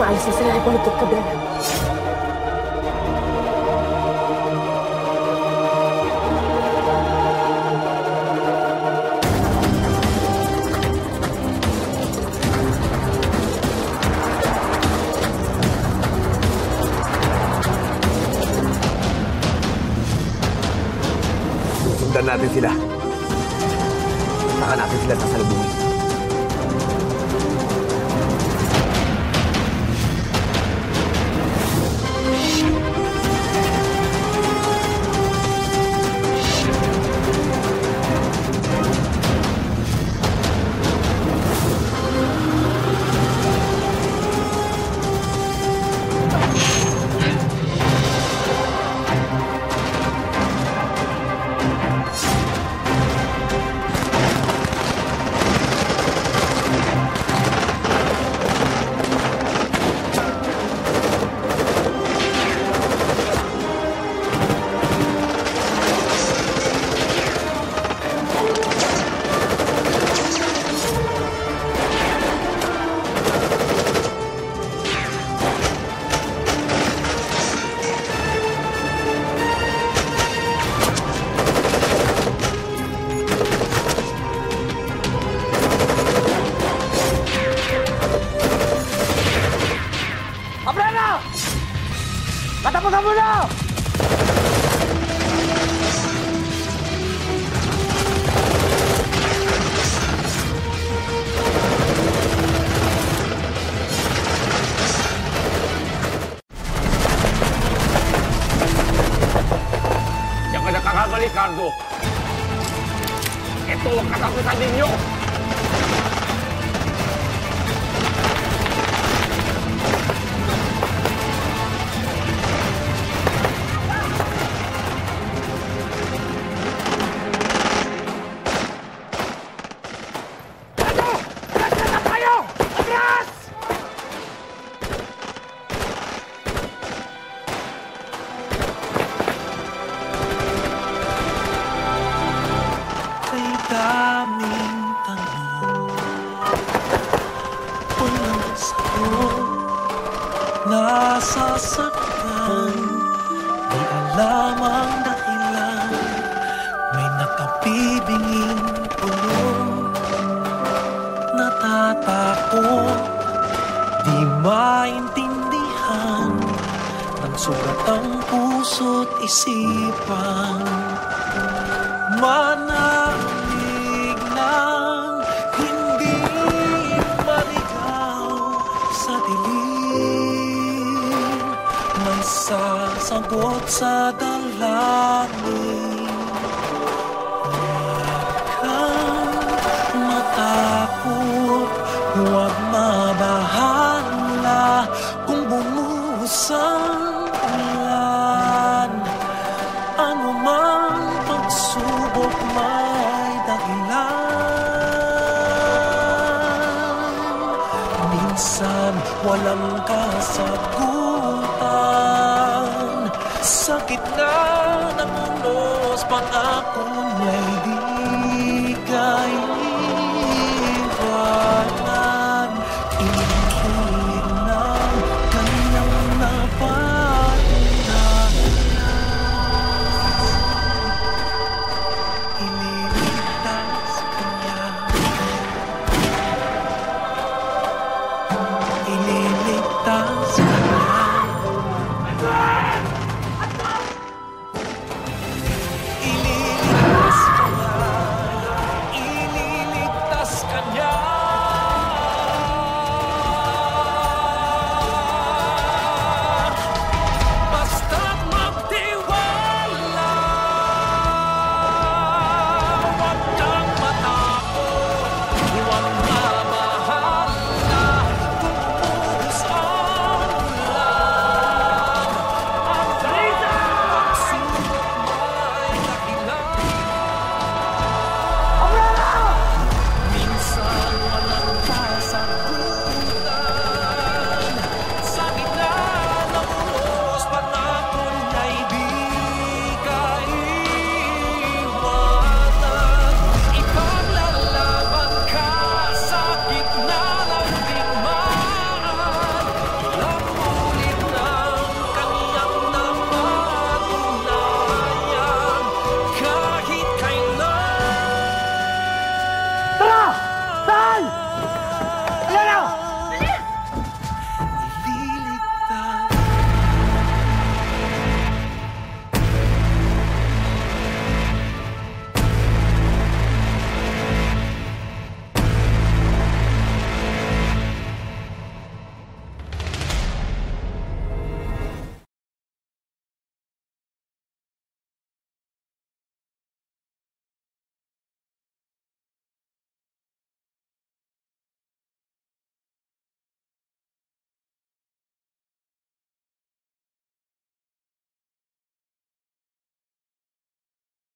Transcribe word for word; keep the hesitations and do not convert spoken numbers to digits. mais você não pode tocar bem. Sundan natin sila. Saka natin sila sasalubungin. Ito ang katapusan ninyo! Nasasaktan, di alam ang dahilan, may nakapibingin pulong, natatakot, di maintindihan, ng sugat ang puso't isipan, manamig ng hindi maligaw sa dilim. May sasagot sa dalangin, huwag kang matakot, huwag mabahala kung bumusang ulan. Ano man pagsubok may dahilan, minsan walang kasagot. Sa gitna ng unos, pangakong may di kaiwanan. Inihilig ng kanyang napatunan. Iniligtas kanya. Iniligtas kanya.